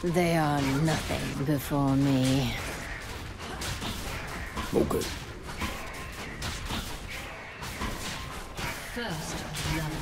They are nothing before me. Okay. First blood.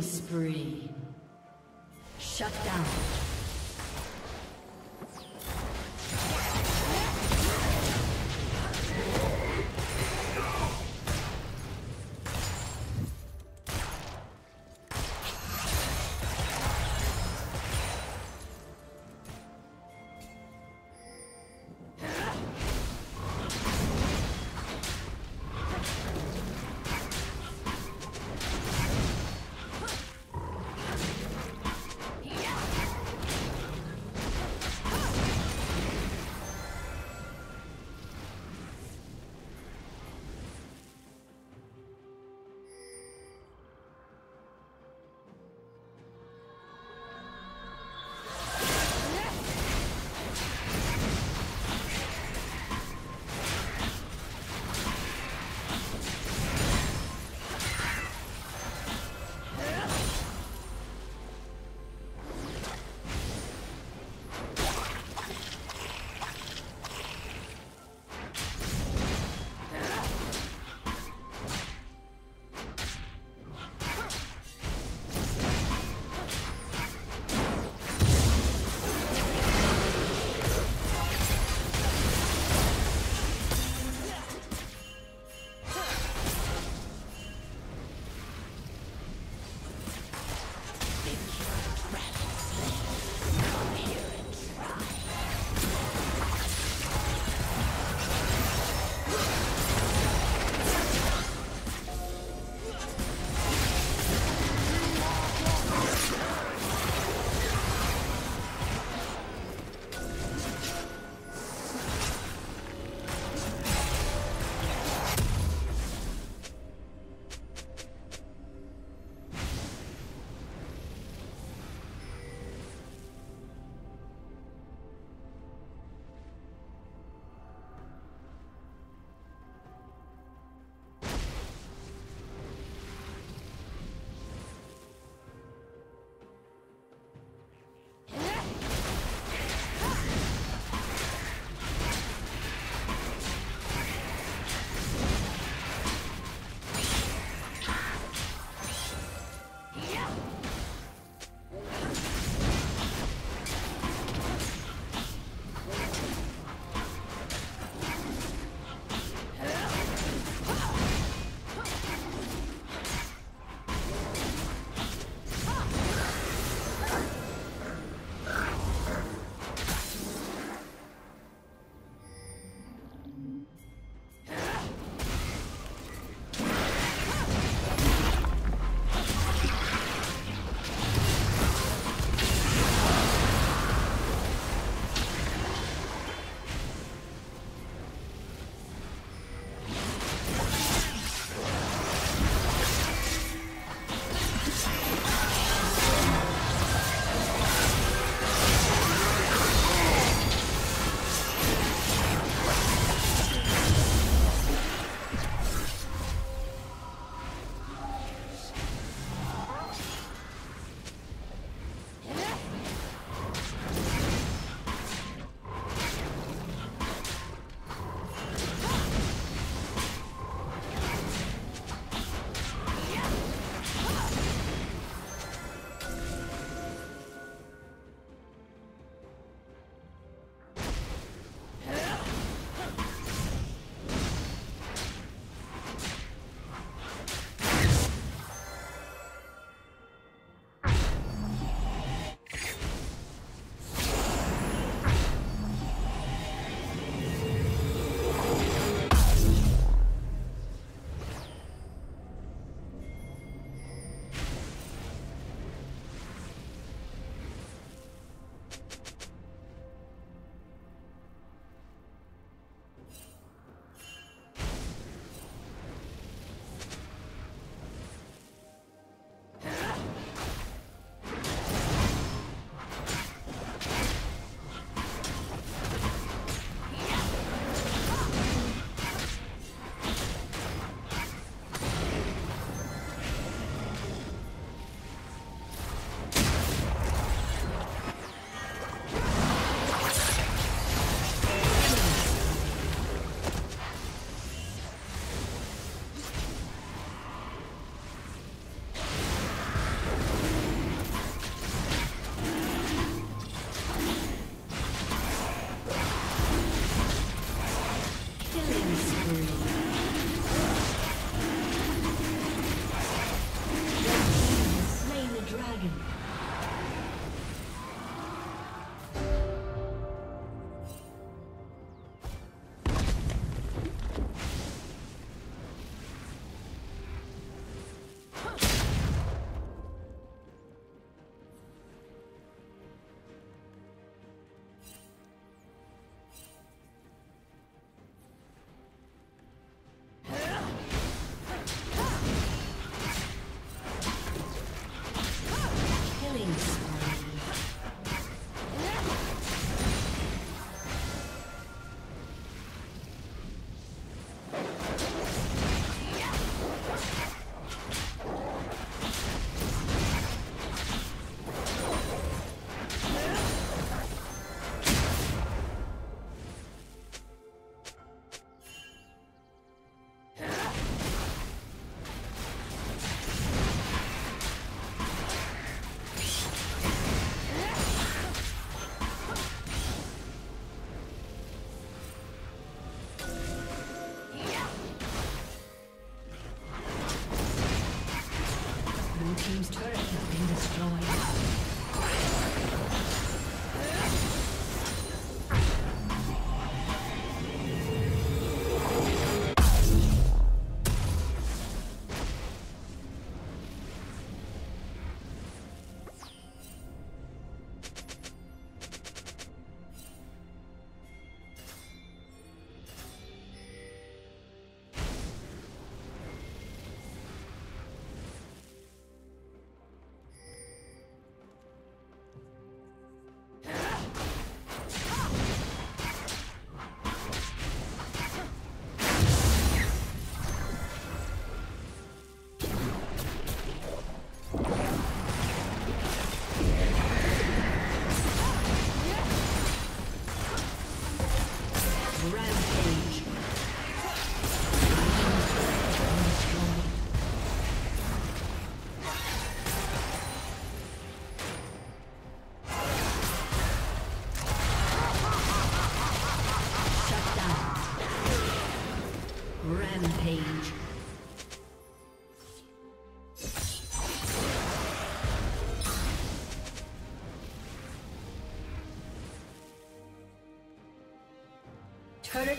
Spree. Shut down. page. Turret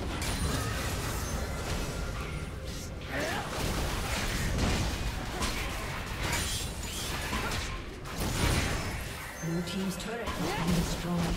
Team's turret has been destroyed.